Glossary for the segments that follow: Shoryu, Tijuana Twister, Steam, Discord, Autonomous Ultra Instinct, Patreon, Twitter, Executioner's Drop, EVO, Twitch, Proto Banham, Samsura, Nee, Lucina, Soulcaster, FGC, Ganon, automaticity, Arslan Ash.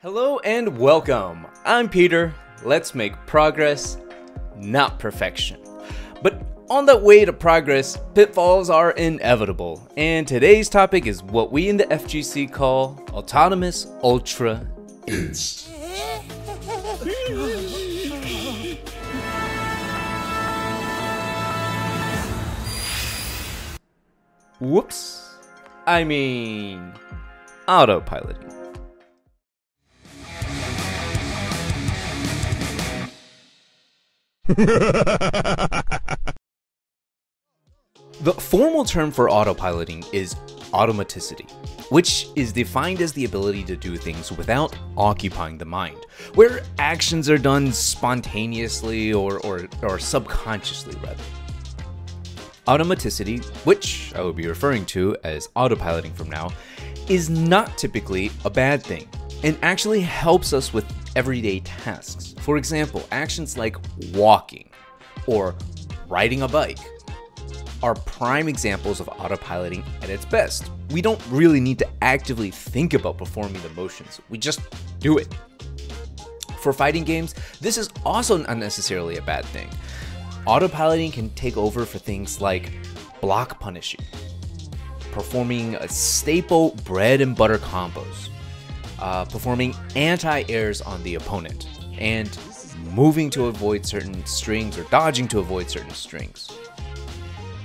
Hello and welcome. I'm Peter. Let's make progress, not perfection. But on that way to progress, pitfalls are inevitable. And today's topic is what we in the FGC call Autonomous Ultra Instinct. Whoops. I mean, autopiloting. The formal term for autopiloting is automaticity, which is defined as the ability to do things without occupying the mind, where actions are done spontaneously or subconsciously rather. Automaticity, which I will be referring to as autopiloting from now, is not typically a bad thing and actually helps us with everyday tasks. For example, actions like walking or riding a bike are prime examples of autopiloting at its best. We don't really need to actively think about performing the motions, we just do it. For fighting games, this is also not necessarily a bad thing. Autopiloting can take over for things like block punishing, performing a staple bread and butter combos, performing anti-airs on the opponent, and moving to avoid certain strings or dodging to avoid certain strings.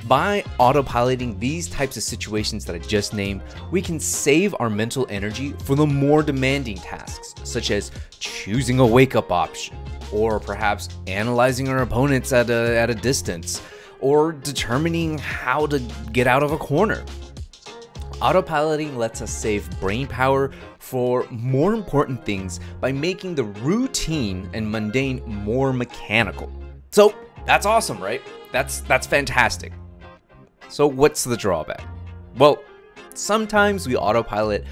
By autopiloting these types of situations that I just named, we can save our mental energy for the more demanding tasks, such as choosing a wake-up option, or perhaps analyzing our opponents at a distance, or determining how to get out of a corner. Autopiloting lets us save brain power for more important things by making the routine and mundane more mechanical. So that's awesome, right? That's fantastic. So what's the drawback? Well, sometimes we autopilot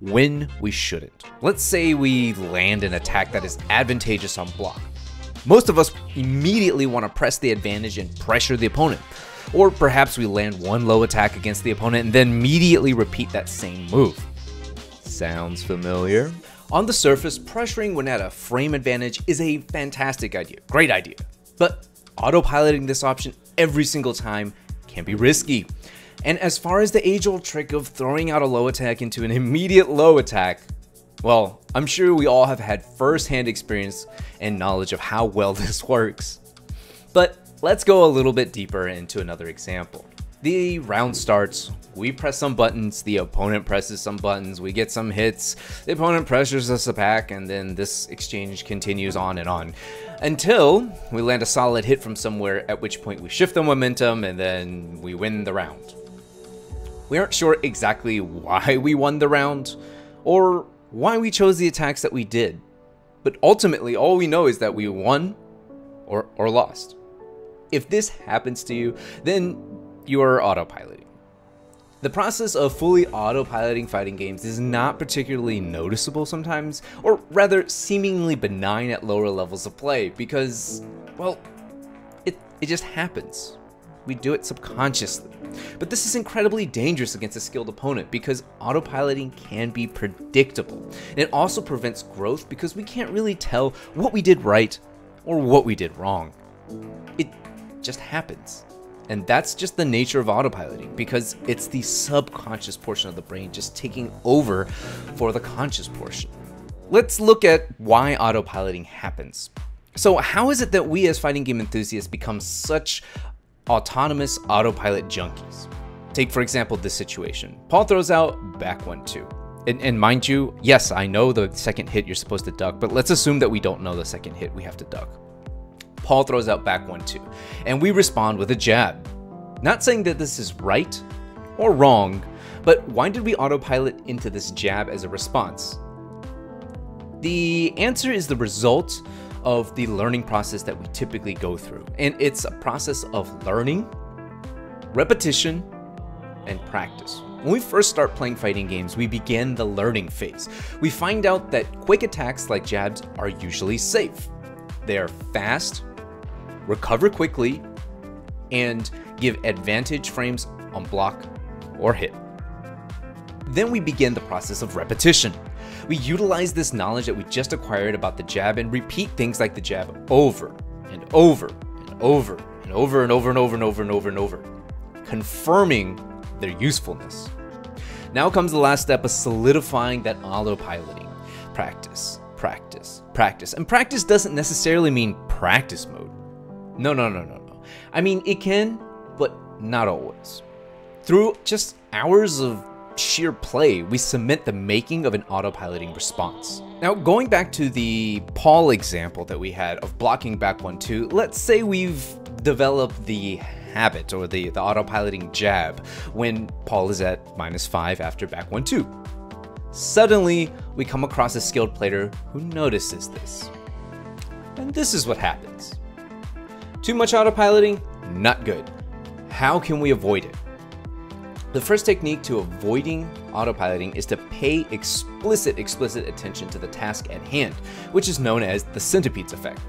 when we shouldn't. Let's say we land an attack that is advantageous on block. Most of us immediately want to press the advantage and pressure the opponent. Or perhaps we land one low attack against the opponent and then immediately repeat that same move. Sounds familiar? On the surface, pressuring when at a frame advantage is a fantastic idea, great idea. But autopiloting this option every single time can be risky. And as far as the age-old trick of throwing out a low attack into an immediate low attack, well, I'm sure we all have had first-hand experience and knowledge of how well this works. But let's go a little bit deeper into another example. The round starts, we press some buttons, the opponent presses some buttons, we get some hits, the opponent pressures us back, and then this exchange continues on and on until we land a solid hit from somewhere, at which point we shift the momentum and then we win the round. We aren't sure exactly why we won the round or why we chose the attacks that we did, but ultimately all we know is that we won or lost. If this happens to you, then you are autopiloting. The process of fully autopiloting fighting games is not particularly noticeable sometimes, or rather seemingly benign at lower levels of play because, well, it just happens. We do it subconsciously. But this is incredibly dangerous against a skilled opponent because autopiloting can be predictable. And it also prevents growth because we can't really tell what we did right or what we did wrong. It just happens. And that's just the nature of autopiloting because it's the subconscious portion of the brain just taking over for the conscious portion. Let's look at why autopiloting happens. So how is it that we as fighting game enthusiasts become such autonomous autopilot junkies? Take for example this situation. Paul throws out back 1-2. And mind you, yes, I know the second hit you're supposed to duck, but let's assume that we don't know the second hit we have to duck. Paul throws out back 1-2, and we respond with a jab. Not saying that this is right or wrong, but why did we autopilot into this jab as a response? The answer is the result of the learning process that we typically go through, and it's a process of learning, repetition, and practice. When we first start playing fighting games, we begin the learning phase. We find out that quick attacks like jabs are usually safe. They are fast, recover quickly, and give advantage frames on block or hit. Then we begin the process of repetition. We utilize this knowledge that we just acquired about the jab and repeat things like the jab over and over and over and over and over and over and over and over and over, confirming their usefulness. Now comes the last step of solidifying that autopiloting. Practice, practice, practice. And practice doesn't necessarily mean practice mode. No. I mean, it can, but not always. Through just hours of sheer play, we cement the making of an autopiloting response. Now, going back to the Paul example that we had of blocking back 1-2, let's say we've developed the habit or the autopiloting jab when Paul is at -5 after back 1-2. Suddenly, we come across a skilled player who notices this. And this is what happens. Too much autopiloting? Not good. How can we avoid it? The first technique to avoiding autopiloting is to pay explicit attention to the task at hand, which is known as the centipede's effect.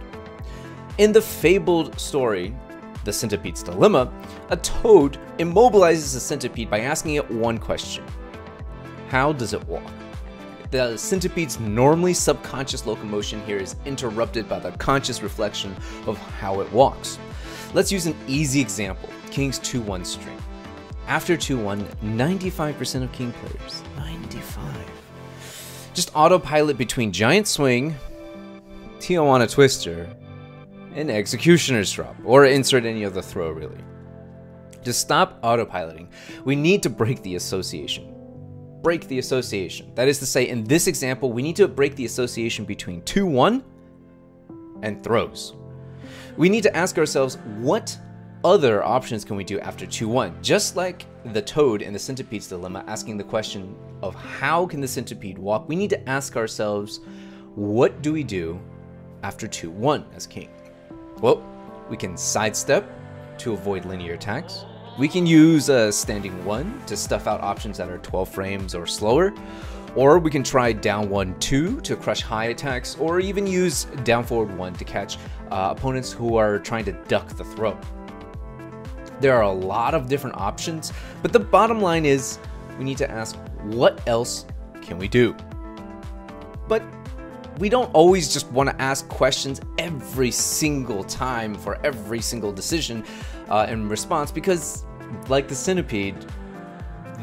In the fabled story, The Centipede's Dilemma, a toad immobilizes a centipede by asking it one question. How does it walk? The centipede's normally subconscious locomotion here is interrupted by the conscious reflection of how it walks. Let's use an easy example, King's 2-1 string. After 2-1, 95% of King players, 95, just autopilot between Giant Swing, Tijuana Twister, and Executioner's Drop, or insert any other throw really. Just stop autopiloting. We need to break the association. Break the association. That is to say, in this example, we need to break the association between 2-1 and throws. We need to ask ourselves, what other options can we do after 2-1? Just like the toad in the Centipede's Dilemma asking the question of how can the centipede walk, we need to ask ourselves, what do we do after 2-1 as King? Well, we can sidestep to avoid linear attacks. We can use a standing 1 to stuff out options that are 12 frames or slower, or we can try down 1-2 to crush high attacks, or even use down forward 1 to catch opponents who are trying to duck the throw. There are a lot of different options, but the bottom line is we need to ask, what else can we do? But we don't always just want to ask questions every single time for every single decision in response, because like the centipede,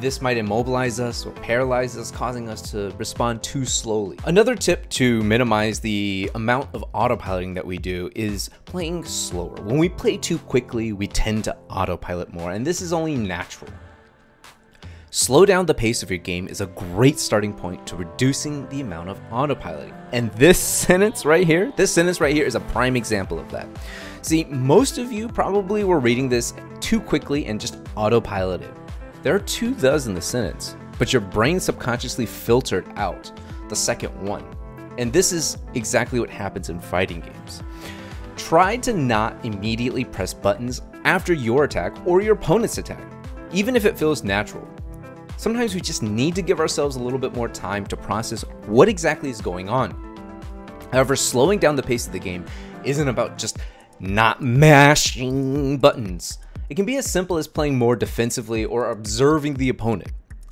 this might immobilize us or paralyze us, causing us to respond too slowly. Another tip to minimize the amount of autopiloting that we do is playing slower. When we play too quickly, we tend to autopilot more, and this is only natural. Slow down the pace of your game is a great starting point to reducing the amount of autopiloting. And this sentence right here is a prime example of that. See, most of you probably were reading this too quickly and just autopiloted. There are two "thes" in the sentence, but your brain subconsciously filtered out the second one. And this is exactly what happens in fighting games. Try to not immediately press buttons after your attack or your opponent's attack, even if it feels natural. Sometimes we just need to give ourselves a little bit more time to process what exactly is going on. However, slowing down the pace of the game isn't about just not mashing buttons. It can be as simple as playing more defensively or observing the opponent.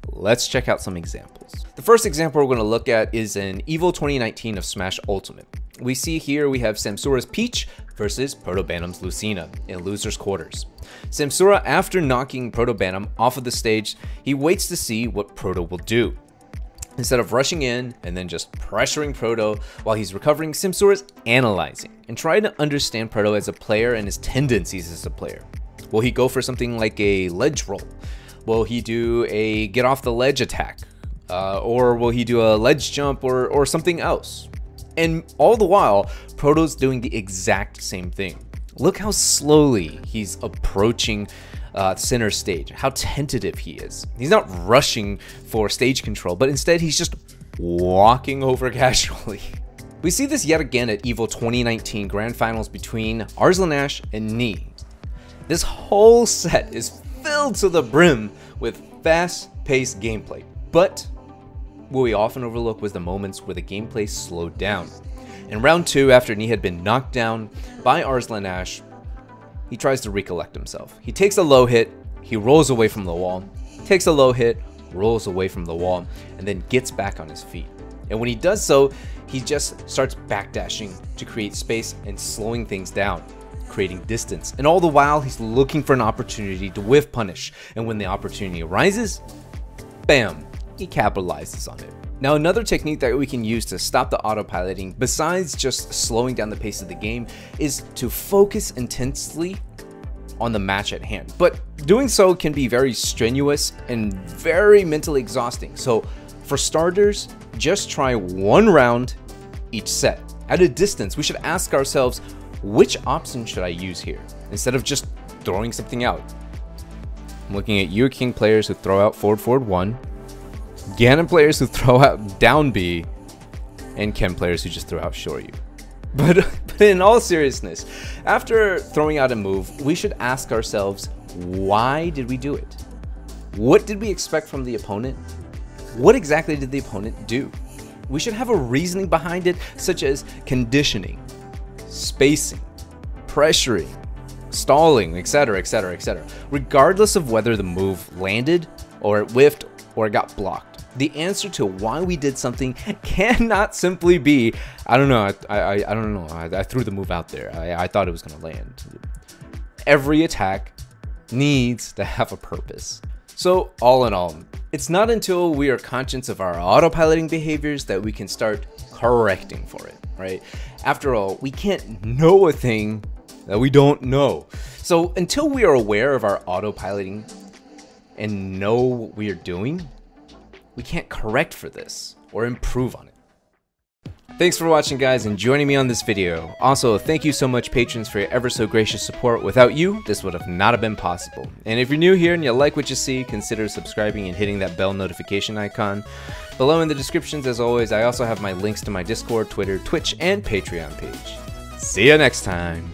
Let's check out some examples. The first example we're going to look at is in Evo 2019 of Smash Ultimate. We see here we have Samsura's Peach versus Proto Banham's Lucina in losers' quarters. Samsura, after knocking Proto Banham off of the stage, he waits to see what Proto will do. Instead of rushing in and then just pressuring Proto while he's recovering, Samsura is analyzing and trying to understand Proto as a player and his tendencies as a player. Will he go for something like a ledge roll? Will he do a get off the ledge attack? Or will he do a ledge jump or something else? And all the while, Proto's doing the exact same thing. Look how slowly he's approaching center stage, how tentative he is. He's not rushing for stage control, but instead he's just walking over casually. We see this yet again at EVO 2019 Grand Finals between Arslan Ash and Nee. This whole set is filled to the brim with fast-paced gameplay, but what we often overlook was the moments where the gameplay slowed down. In round 2, after Nee had been knocked down by Arslan Ash, he tries to recollect himself. He takes a low hit, he rolls away from the wall, and then gets back on his feet. And when he does so, he just starts backdashing to create space and slowing things down, creating distance. And all the while, he's looking for an opportunity to whiff punish. And when the opportunity arises, bam, he capitalizes on it. Now, another technique that we can use to stop the autopiloting, besides just slowing down the pace of the game, is to focus intensely on the match at hand. But doing so can be very strenuous and very mentally exhausting. So for starters, just try one round each set. At a distance, we should ask ourselves, which option should I use here? Instead of just throwing something out. I'm looking at your king players who throw out forward 1, Ganon players who throw out down B, and Ken players who just throw out Shoryu. But in all seriousness, after throwing out a move, we should ask ourselves, why did we do it? What did we expect from the opponent? What exactly did the opponent do? We should have a reasoning behind it, such as conditioning, spacing, pressuring, stalling, etc., etc., etc. Regardless of whether the move landed, or it whiffed, or it got blocked, the answer to why we did something cannot simply be, I don't know, I don't know, I threw the move out there, I thought it was gonna land. Every attack needs to have a purpose. So all in all, it's not until we are conscious of our autopiloting behaviors that we can start correcting for it, right? After all, we can't know a thing that we don't know. So until we are aware of our autopiloting and know what we are doing, we can't correct for this or improve on it. Thanks for watching, guys, and joining me on this video. Also, thank you so much, patrons, for your ever so gracious support. Without you, this would have not have been possible. And if you're new here and you like what you see, consider subscribing and hitting that bell notification icon. Below in the descriptions, as always, I also have my links to my Discord, Twitter, Twitch, and Patreon page. See you next time.